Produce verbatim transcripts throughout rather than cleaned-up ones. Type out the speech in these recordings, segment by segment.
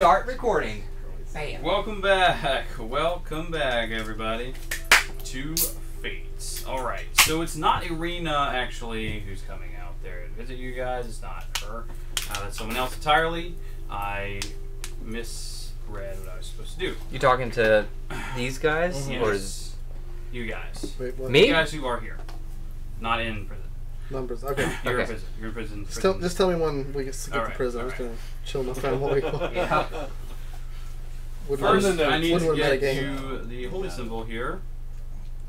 Start recording. Bam. Welcome back. Welcome back, everybody, to Fates. Alright, so it's not Irina, actually, who's coming out there to visit you guys. It's not her. Uh, that's someone else entirely. I misread what I was supposed to do. You talking to these guys? Mm-hmm. Or is... You guys. Wait, what? Me? You guys who are here. Not in prison. Numbers. Okay. You're okay. In prison. You're in prison. prison. Still, just tell me when we get to, get right, to prison. I'm just right. Gonna chill my time while we go. Yeah. First, I need to get to the holy symbol here.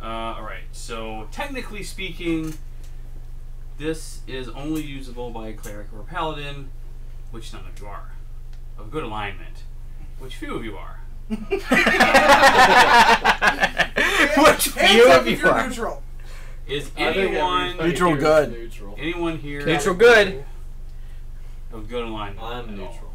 Uh, all right. So, technically speaking, this is only usable by a cleric or a paladin, which none of you are. Of good alignment, which few of you are. which few of you are. Neutral. Is anyone neutral here, good? Neutral. Anyone here? Neutral good. Of good alignment. I'm neutral.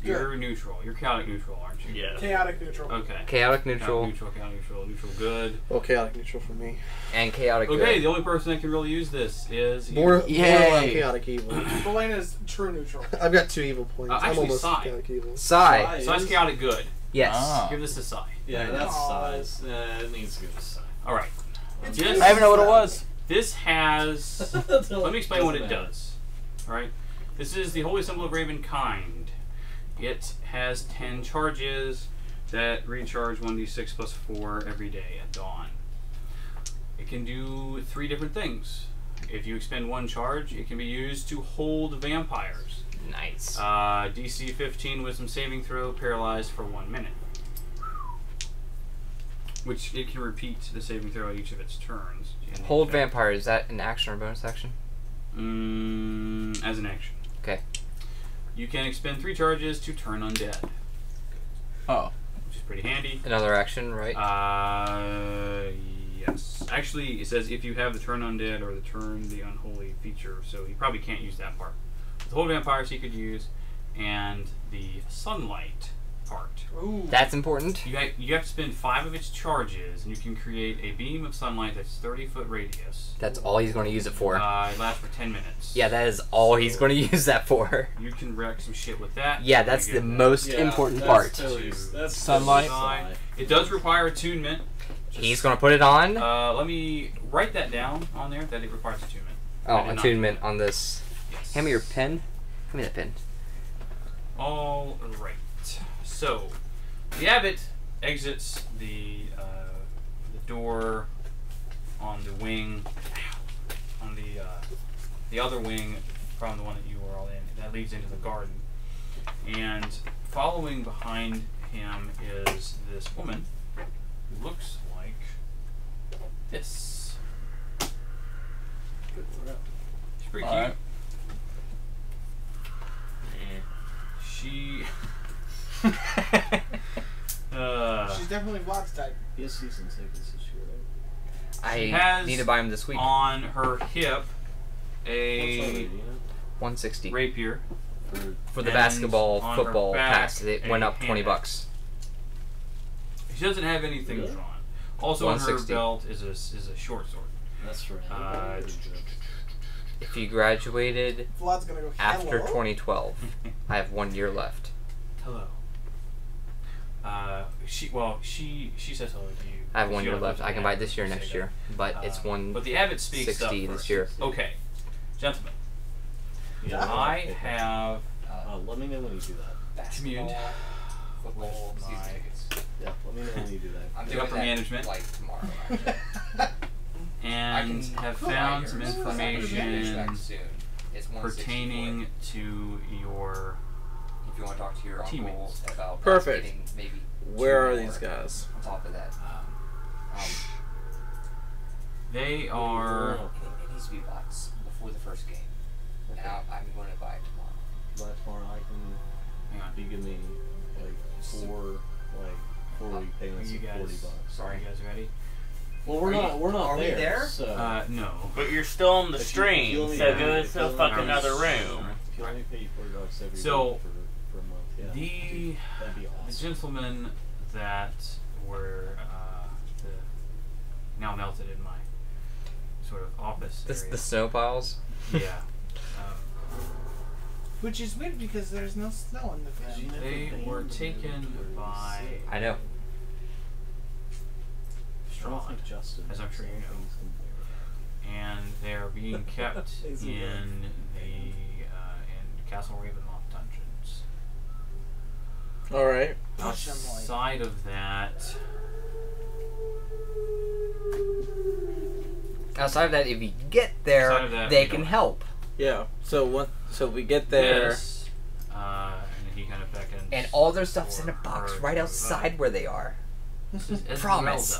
You're good. Neutral. You're chaotic neutral, aren't you? Yeah. Chaotic neutral. Okay. Chaotic neutral. Chaotic neutral. Chaotic neutral. Neutral good. Well, chaotic neutral for me. And chaotic. Okay. Good. The only person that can really use this is more. Yeah. Chaotic evil. Belena's true neutral. I've got two evil points. Uh, actually, I'm almost Psy. Chaotic evil. Psy. Psy's chaotic good. Yes. Ah. Give this to Psy. Yeah. That's Psy. Uh, it needs to give to Psy. All right. This, I don't even know what it was. This has... let me explain what it does. Alright? This is the Holy Symbol of Ravenkind. It has ten charges that recharge one d six plus four every day at dawn. It can do three different things. If you expend one charge, it can be used to hold vampires. Nice. Uh, D C fifteen wisdom saving throw, paralyzed for one minute. Which it can repeat the saving throw at each of its turns. Hold vampire, is that an action or bonus action? Mm, as an action. Okay. You can expend three charges to turn undead. Oh. Which is pretty handy. Another action, right? Uh, yes. Actually, it says if you have the turn undead or the turn the unholy feature, so you probably can't use that part. The hold vampires he could use, and the sunlight part. Ooh. That's important. You have, you have to spend five of its charges, and you can create a beam of sunlight that's thirty foot radius. That's all he's going to use it for. Uh, it lasts for ten minutes. Yeah, that is all so he's going to use that for. You can wreck some shit with that. Yeah, that's the that. most yeah, important that's part. Totally, that's sunlight. sunlight. It does require attunement. Just, he's going to put it on. Uh, let me write that down on there, that it requires attunement. Oh, attunement on this. Yes. Hand me your pen. Hand me that pen. All right. So, the abbot exits the, uh, the door on the wing, on the uh, the other wing from the one that you were all in, that leads into the garden. And following behind him is this woman who looks like this. She's pretty all cute. Right. She... uh, she's definitely Vlog's type. He has season tickets this year, right? She I has need to buy him this week. On her hip, a one sixty rapier for, for the basketball football pass. It went up twenty bucks. She doesn't have anything really? drawn. Also on her belt is a is a short sword. That's right. Uh, if you graduated Vlog's gonna go, after twenty twelve, I have one year left. Hello. Uh, she well, she she says hello to you. I have one year left. I can buy it this year, next year, but uh, it's one. But the abbot speaks sixty up this first. year. Okay, gentlemen. Yeah. I have. Uh, uh, let me know when you do that. Communed. Football. Yeah. Let me know when you do that. I'm doing upper management like tomorrow. And I have found some information pertaining to your. If you want to talk to your uncles about perfect. Maybe where are these guys? On top of that, um, um, they are. It, it needs to be bought before the first game. Okay. Now I'm going to buy it tomorrow. By tomorrow, I can. Hang on. You give me like four, like four uh, week payments of forty bucks. Sorry, you guys ready? Well, we're are not. You, we're not are there. We there? So. Uh, no, but you're still on the stream. You, you so go and still fuck another room. You only pay forty bucks every so. Yeah, the, that'd be awesome. The gentlemen that were uh, the now melted in my sort of office. This, area. The snow piles? Yeah. Um, Which is weird because there's no snow on the ground. They were taken by... I know. Strahd, as I'm sure you know. And they're being kept in the uh, in Castle Ravenloft dungeons. Alright. Outside of that... Outside of that, if you get there, that, they can help. Yeah. So what? So we get there, yes. uh, and he kind of beckons. And all their stuff's in a box right outside where they are. This is Esmeralda. Promise.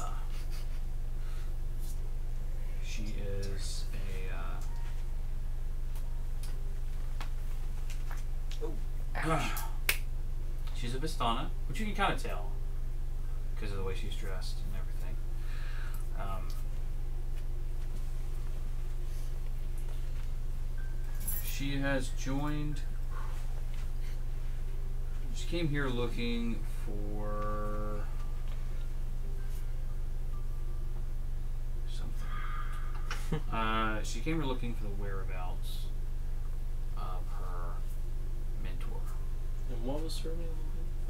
She is a. Uh, oh. Ouch. She's a Vistana, which you can kind of tell because of the way she's dressed and everything. Um. She has joined. She came here looking for something. uh, she came here looking for the whereabouts of her mentor. And what was her name?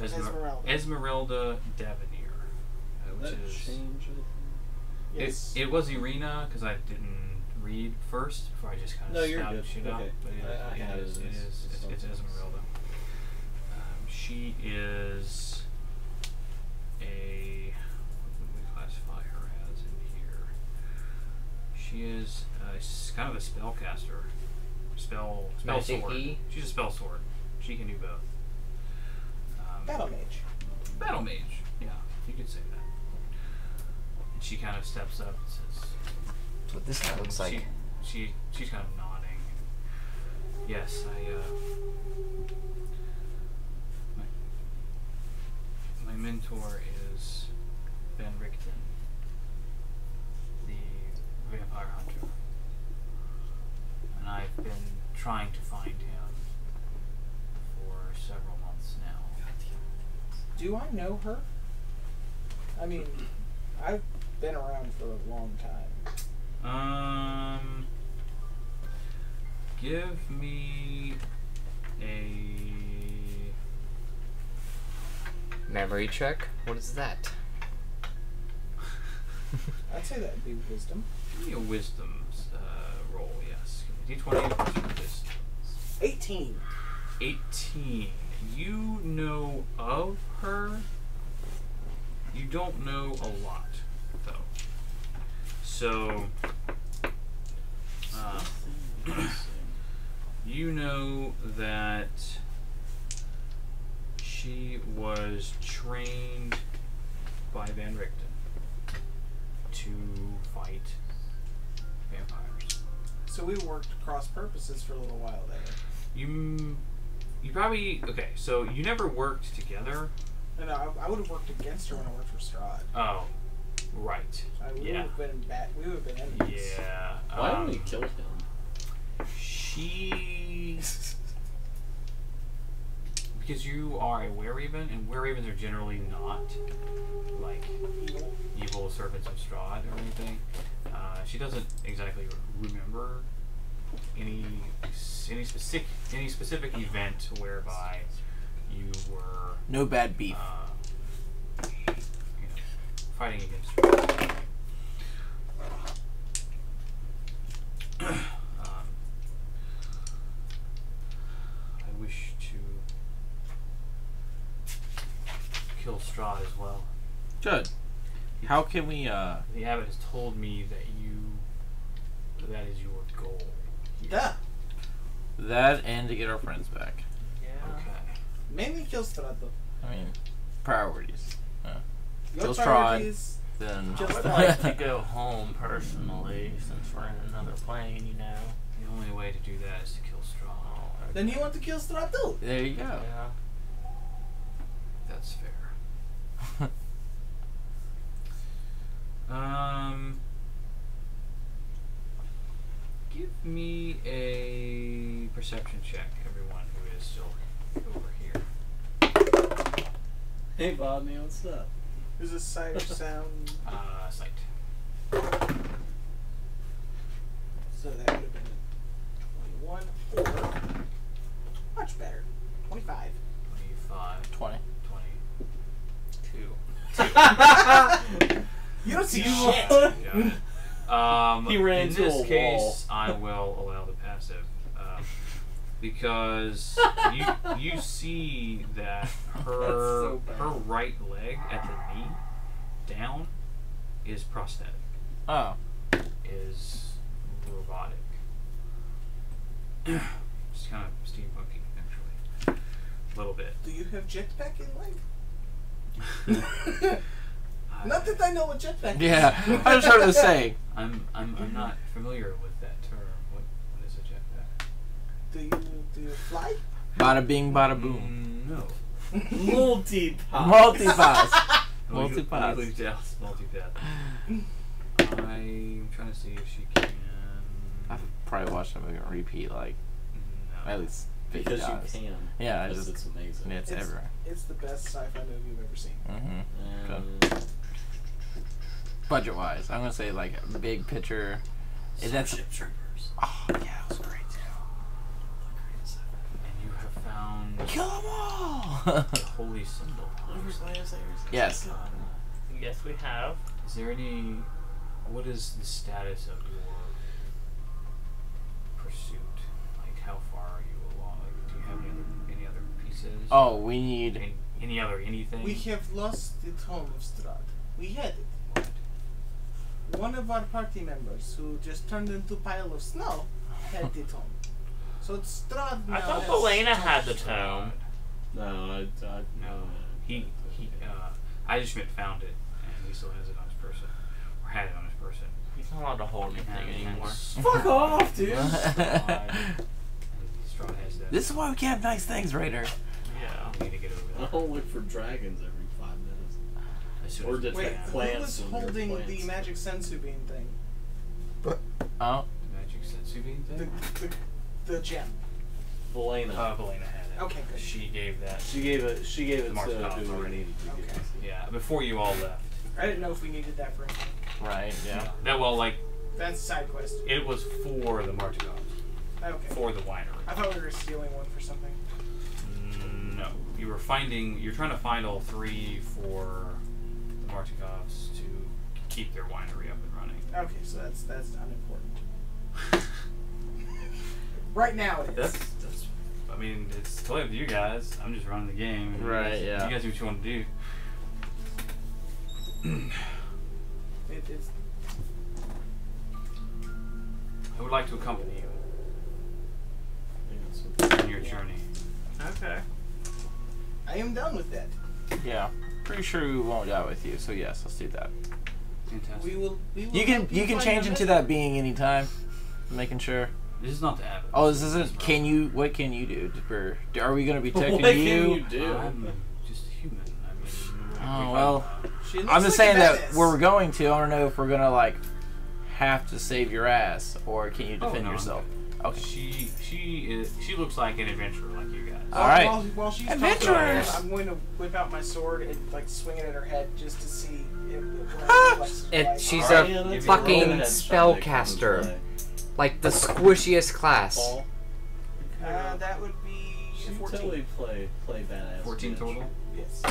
Esmer Esmeralda. Esmeralda d'Avenir. Which that is change, I think. Yes. It, it was Irina because I didn't. Read first before I just kind of no, stab shit okay. out. But I, it, I it is, it is, it's, it's Esmeralda. Um, she is a. What would we classify her as in here? She is uh, kind of a spellcaster, spell spell Magic sword. E? She's a spell sword. She can do both. Um, battle mage. Battle mage. Yeah, you could say that. And she kind of steps up and says. That's what this guy um, looks like. She, she, she's kind of nodding. Yes, I, uh... My, my mentor is Van Richten, the vampire hunter. And I've been trying to find him for several months now. Do I know her? I mean, I've been around for a long time. Um, give me a memory check. What is that? I'd say that'd be wisdom. Give me a wisdom uh, roll, yes. D twenty. Eighteen. Eighteen. You know of her. You don't know a lot, though. So, uh, you know that she was trained by Van Richten to fight vampires. So we worked cross purposes for a little while there. You, you probably okay. So you never worked together. No, no I, I would have worked against her when I worked for Strahd. Oh. Right. I mean, we yeah. would have been bat. We would have been enemies. Yeah. Um, Why didn't we kill him? She. Because you are a wereraven, and wererevens are generally not like evil, evil servants of Strahd or anything. Uh, she doesn't exactly remember any any specific any specific event whereby you were no bad beef. Uh, Fighting against her. um, I wish to kill Strahd as well. Good. How can we? Uh, the abbot has told me that you—that is your goal. Yeah. That and to get our friends back. Yeah. Okay. Maybe kill Strahd. I mean, priorities. Huh? You'll try. Then I would like to go home personally, since we're in another plane, you know. The only way to do that is to kill Strahd. Then you want to kill Strahd too. There you go. Yeah. That's fair. um, give me a perception check, everyone who is still over here. Hey, Bob, man, what's up? Is this sight or sound? Uh, sight. So that would have been a twenty-one or a better. twenty-five. twenty-five. twenty. twenty-two. Two. You don't see shit. God. Um, he ran in this a case, wall. I will allow the passive um, because you you see that her so her right leg at the knee down is prosthetic. Oh, is robotic. It's kind of steampunky, actually, a little bit. Do you have jetpack in leg? Not that I know what jetpack is. Yeah, I was trying to say. I'm I'm I'm not familiar with that term. What what is a jetpack? Do you do you fly? Bada bing, bada boom. Mm, no. Multi-pass. Multi-pass. Multi-pass. Multi-pass. I'm trying to see if she can. I've probably watched that movie on repeat, like no. At least. Because does. You can. Yeah, I just, it's amazing. It's, it's everywhere. It's the best sci-fi movie you've ever seen. Mm-hmm. Um, okay. Budget-wise, I'm gonna say like a big picture. Is that Starship Troopers? Oh yeah, it was great too. And you have found kill them all. The Holy Symbol. Yes. Um, yes, we have. Is there any? What is the status of your pursuit? Like, how far are you? Have any other, any other pieces? Oh, we need any, any other anything. We have lost the tome of Strahd. We had it. What? One of our party members who just turned into a pile of snow had the tome. So it's Strahd now. I thought Belena had the tome. No, I, I no. He he. Uh, Eisenschmid found it, and he still has it on his person, or had it on his person. He's not allowed to hold anything anymore. Fuck off, dude. This is why we can't have nice things, Raider. Yeah, I need to get over there. I don't look for dragons every five minutes. Or did Wait, who was holding the magic sensu bean thing? Oh. The magic sensu bean thing? The, the, the gem. Belena. Uh, Belena had it. Okay, good. She gave that. She gave it. She gave it to Martikovs already. Okay. Get it. Yeah, before you all left. I didn't know if we needed that for anything. Right. Yeah. That well, like. That's side quest. It was for the Martikovs. Okay. For the winery. I thought we were stealing one for something. No. You were finding, you're trying to find all three for the Martikovs to keep their winery up and running. Okay, so that's that's unimportant. Right now it is. That's, that's, I mean, it's totally up to you guys. I'm just running the game. Right, guys, yeah. You guys do what you want to do. It is. I would like to accompany you. On your journey. Okay. I am done with that. Yeah. Pretty sure we won't die with you, so yes, let's do that. Fantastic. We will, we will you can you can change into that being anytime. Making sure. This is not the average. Oh, this isn't can you what can you do? For, are we gonna be taking what you? What can you do? I'm just a human. I mean Oh we well she looks I'm just like saying that where we're going to, I don't know if we're gonna like have to save your ass or can you defend oh, no, yourself? Okay. Okay. She she is she looks like an adventurer like you guys. All right. While, while she's adventurers. I'm going to whip out my sword and like swing it at her head just to see if it, it, it she's right. a yeah, fucking spellcaster, like the squishiest class. Uh, that would be she fourteen. Totally play play badass. fourteen total. Yes.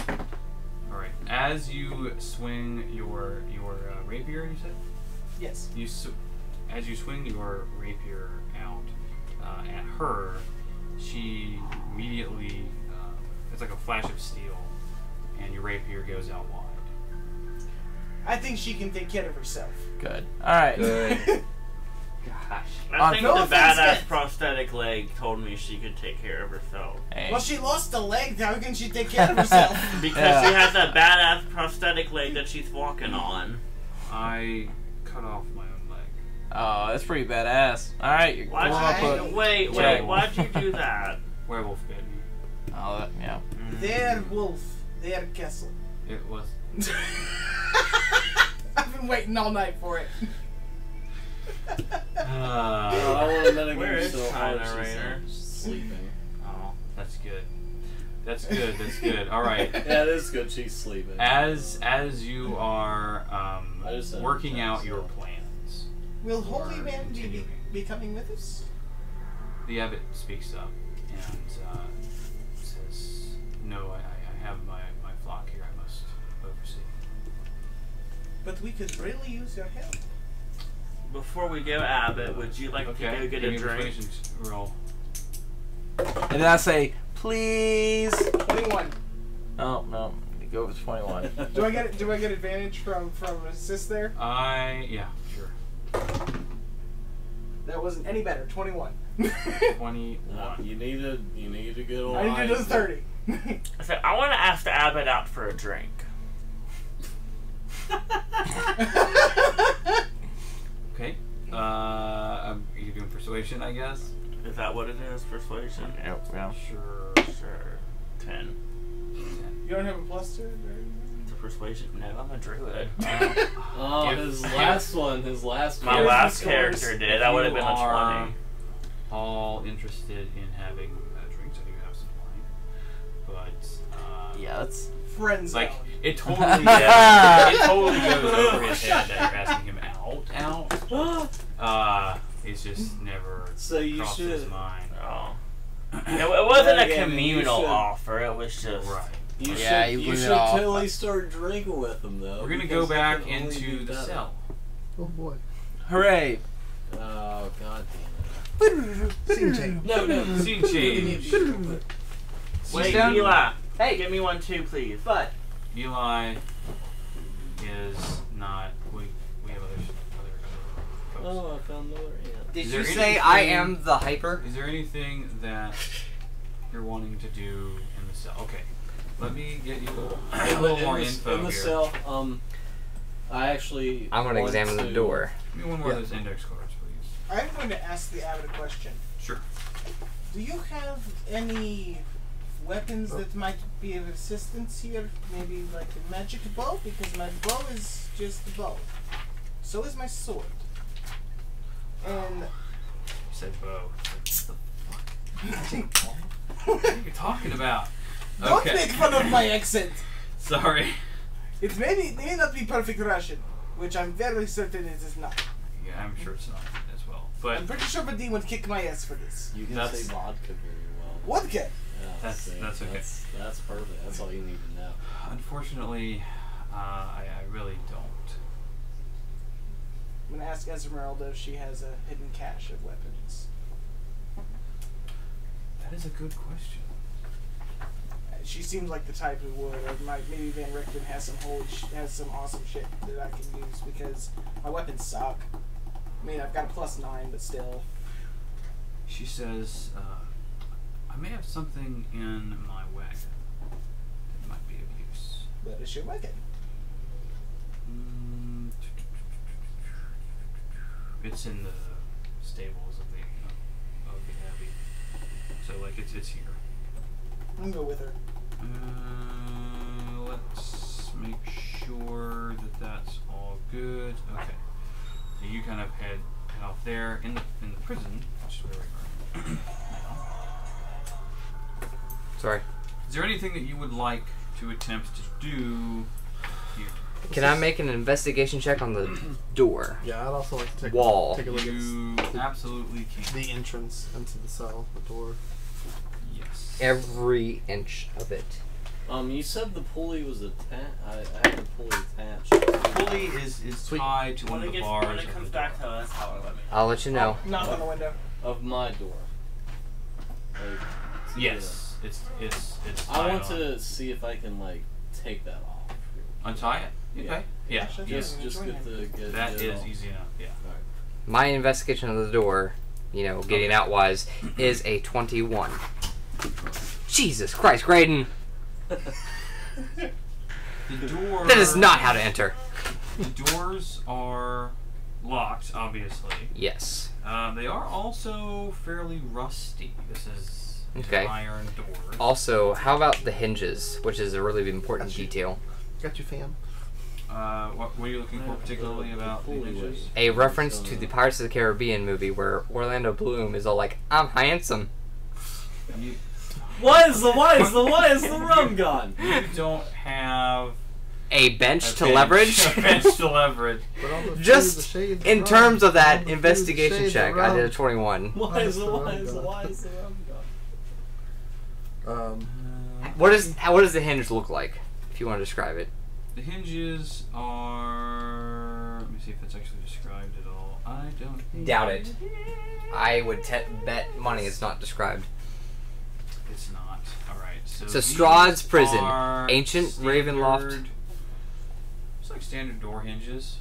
All right. As you swing your your uh, rapier, you said. Yes. You as you swing your rapier. Out uh, at her, she immediately, uh, it's like a flash of steel, and your rapier goes out wide. I think she can take care of herself. Good. Alright. Gosh. I think no the badass prosthetic leg told me she could take care of herself. Hey. Well, she lost a leg, how can she take care of herself? Because yeah. she has that badass prosthetic leg that she's walking on. I cut off my own. Oh, that's pretty badass. All right, you're why'd going you, up a wait, wait, why'd you do that? Werewolf bit me. Oh, that, yeah. Mm. Their wolf, their castle. It was. I've been waiting all night for it. uh, Where is China Rainer? Sleeping. Oh, that's good. That's good. That's good. All right. Yeah, that's good. She's sleeping. As as you are um, working out your plan. Will Holy Man be, be coming with us? The abbot speaks up, and uh, no, I, I have my, my flock here I must oversee. But we could really use your help. Before we go, Abbott, would you like okay. to go get Give a drink? Roll. And then I say, please. twenty-one. Oh, no. Go with twenty-one. do I get do I get advantage from from assist there? I yeah sure. That wasn't any better. twenty-one. twenty-one. Uh, you need a you need a good old. I need to do thirty. So I want to ask the Abbot out for a drink. Okay. Uh, you're doing persuasion, I guess. Is that what it is? Persuasion. Yeah. yeah. Sure. Sure. Ten. You don't have a plus two? Or to persuasion? No, I'm a druid. Uh, oh, his last one, his last one. My last character did. That would have been a twenty. All interested in having uh, drinks? I do have some wine, but um, yeah, that's friends. Like out. it totally, uh, it totally goes over his head that you're asking him out, out. Uh, it's just never so you crossed should. his mind. Oh. It, it wasn't a communal offer. It was just. Right. You yeah, should, you, you should off. totally start drinking with them, though. We're going to go back into the cell. Oh, boy. Hooray. Oh, God damn it. Scene change. No, no. Scene change. Wait, Eli. Hey. Give me one, too, please. But Eli is not... We, we have other... other, other oh, I found lower. Yeah. Did you anything, say I am the hyper? Is there anything that you're wanting to do in the cell? Okay. Let me get you a little, a little more this, info in the here. Cell, um, I actually. I'm gonna examine to the door. Give me one more yeah. of those index cards, please. I'm going to ask the Abbot a question. Sure. Do you have any weapons oh. that might be of assistance here? Maybe like a magic bow, because my bow is just a bow. So is my sword. And you said bow. What the fuck? What are you talking about? Don't okay. make fun of my accent. Sorry. It may, be, may not be perfect Russian, which I'm very certain it is not. Yeah, I'm sure it's not as well. But I'm pretty sure Vadim would kick my ass for this. You can that's, say vodka very well. Vodka? Yeah, that's, that's, that's okay. That's, that's perfect. That's all you need to know. Unfortunately, uh, I, I really don't. I'm going to ask Esmeralda if she has a hidden cache of weapons. That is a good question. She seems like the type who would. Or my, maybe Van Richten has some whole sh has some awesome shit that I can use because my weapons suck. I mean, I've got a plus nine, but still. She says, uh, "I may have something in my wagon that might be of use." What is your wagon? Mm, it's in the stables of the of the abbey, so like it's it's here. I'm gonna go with her. Uh, let's make sure that that's all good. Okay. So you kind of head, head off there in the in the prison, which is where we are. Sorry. Is there anything that you would like to attempt to do here? Can I make an investigation check on the door? Yeah, I'd also like to take, Wall. take a look you at the, absolutely can. the entrance into the cell, the door. Every inch of it. Um, you said the pulley was attached. I, I had the pulley attached. The pulley is, is tied to when one of the bars. When it comes back to us, how I let me. I'll let you know. Oh, knock on the window of my door. Like, yes, it. it's it's it's. I want on. to see if I can like take that off. Untie it. Okay. Yeah. yeah. yeah. Just just get the. Get that it is off. easy enough. Yeah. All right. My investigation of the door, you know, getting okay. out wise, is a twenty-one. Jesus Christ, Graydon! The door... That is not how to enter. The doors are locked, obviously. Yes. Um, they are also fairly rusty. This is okay. an iron door. Also, how about the hinges, which is a really important Got detail. Got you, fam. Uh, what were you looking for particularly about the hinges? A reference to the Pirates of the Caribbean movie where Orlando Bloom is all like, I'm handsome. You, why is the why is the why is the rum gone? You don't have a bench a to bench, leverage. A bench to leverage. Just in terms of that investigation check, I did a twenty-one. Why is the why is the why is the rum gone? Um, What is what does the hinge look like? If you want to describe it. The hinges are. Let me see if it's actually described at all. I don't doubt it. I would te bet money it's not described. It's not. All right. So, so Strahd's prison, ancient standard, Ravenloft. It's like standard door hinges,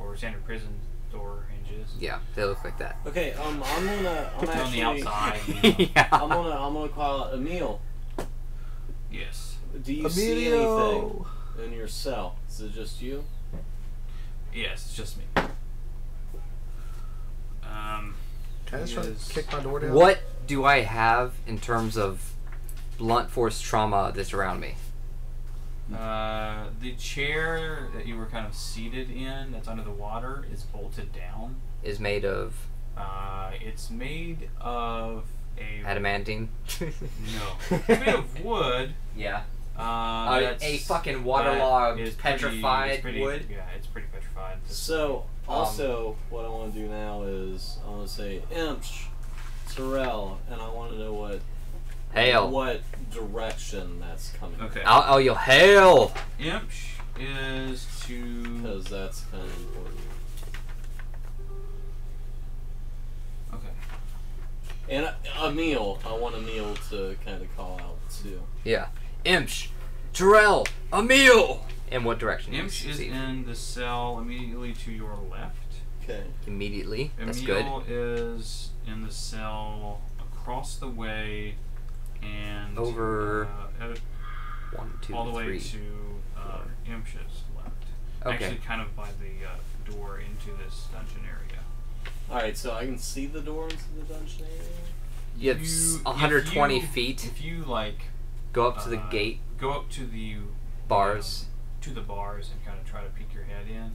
or standard prison door hinges. Yeah, they look like that. Okay. Um, I'm gonna. I'm actually, on the outside. You know. Yeah. I'm gonna. I'm gonna call it Emil. Yes. Do you Emilio. see anything in your cell? Is it just you? Yes, it's just me. Um, Can I just try to kick my door down? What do I have in terms of blunt force trauma that's around me? Uh, the chair that you were kind of seated in, that's under the water, is bolted down. Is made of? Uh, it's made of a adamantine. No, it's made of wood. Yeah. Uh, uh, a fucking waterlogged, is petrified pretty, pretty, wood. Yeah, it's pretty petrified. So. Also, um, what I want to do now is I want to say Imsh, Terrell, and I want to know what hail, what direction that's coming. Okay. I'll, I'll yell hail. Imsh is to because that's kind of important. Okay. And Emil, I want Emil to kind of call out too. Yeah. Imsh, Terrell, Emil. In what direction? Imsh is in the cell immediately to your left. Okay. Immediately. Emil That's good. Emil is in the cell across the way and over uh, one, two, all the three, way to uh, Imsh's left. Okay. Actually, kind of by the uh, door into this dungeon area. All right, so I can see the door into the dungeon area. It's you, one hundred twenty if you, feet. If you like, go up to uh, the gate. Go up to the bars. Um, to the bars and kind of try to peek your head in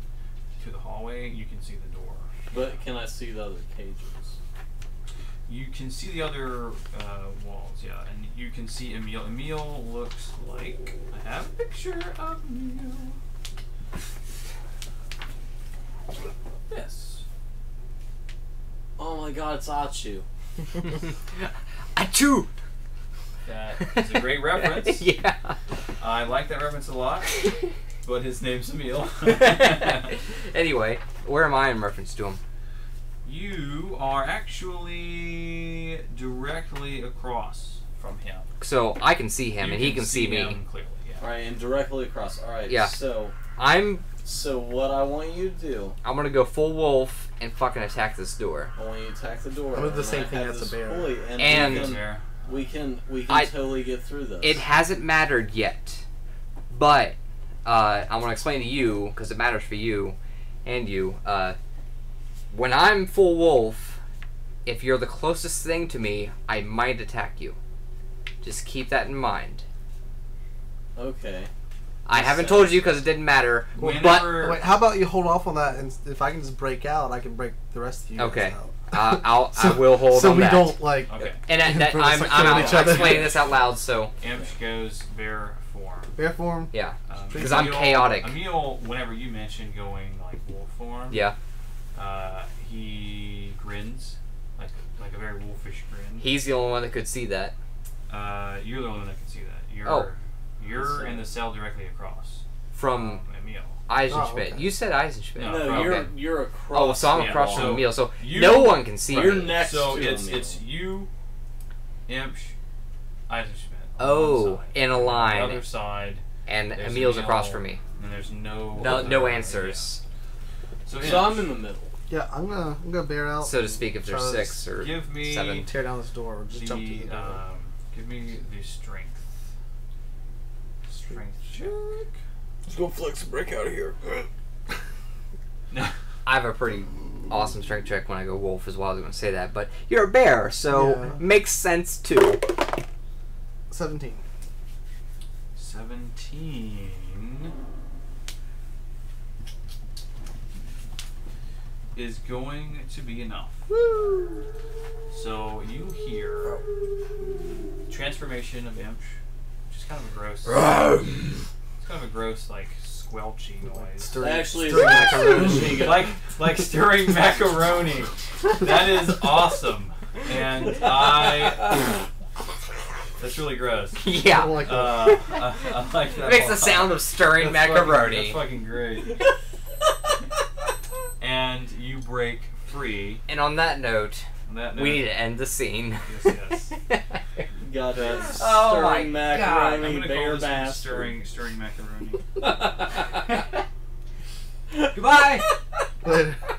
to the hallway, you can see the door. But can I see the other cages? You can see the other uh, walls, yeah, and you can see Emil. Emil looks like I have a picture of Emil. This. Oh my God, it's Achu. Achu. That is a great reference. Yeah. I like that reference a lot, but his name's Emil. Anyway, where am I in reference to him? You are actually directly across from him. So I can see him, you and can he can see, see me. Clearly, yeah. All right, and directly across. All right, yeah. So I'm. So what I want you to do? I'm gonna go full wolf and fucking attack this door. I want you to attack the door. I'm the same thing as a bear. Holy, and. and a bear. We can we can I, totally get through this. It hasn't mattered yet, but uh, I want to explain to you because it matters for you and you. Uh, when I'm full wolf, if you're the closest thing to me, I might attack you. Just keep that in mind. Okay. I That's haven't sad. told you because it didn't matter. Whenever, but wait, how about you hold off on that, and if I can just break out, I can break the rest of you. Okay. Guys out. Uh, I'll, so, I will hold so on that. So we don't, like... Okay. And that, that, I'm, I'm, I'm explaining this out loud, so... Imsh goes bear form. Bear form? Yeah. Because um, I'm chaotic. Emil, whenever you mentioned going, like, wolf form... Yeah. Uh, he grins. Like, like a very wolfish grin. He's the only one that could see that. Uh, you're the only one that could see that. You're, oh. You're in the cell directly across. From... Emil. Eisenschmid. Oh, okay. You said Eisenschmid. No, no okay. you're you're across. Oh, so I'm yeah, across from Emil, so you, no one can see. You're me. next. So to it's Emil. it's you, Imsh, Eisenschmid. Oh, in a line. On the other side. And Emil's Emil, across from me. And there's no no, no answers. So, so I'm in the middle. Yeah, I'm gonna I'm gonna bear out. So to speak, if there's six or give me seven, tear down this door. Or just the, jump to the door. Um, give me the strength. Strength check. Let's go flex and break out of here. No. I have a pretty awesome strength check when I go wolf as well. I was going to say that, but you're a bear, so yeah. Makes sense too. Seventeen. Seventeen. Is going to be enough. Woo. So you hear transformation of Imsh, which is kind of a gross. It's kind of a gross, like, squelchy noise. Stirring, Actually, stirring macaroni. like, like stirring macaroni. That is awesome. And I... That's really gross. Yeah. I like that. Uh, I, I like that. It makes the sound of stirring that's macaroni. Fucking, that's fucking great. And you break free. And on that note, on that note we need to end the scene. Yes, yes. Got a oh stirring macaroni. I'm gonna bear bass. Stirring, stirring macaroni. Goodbye.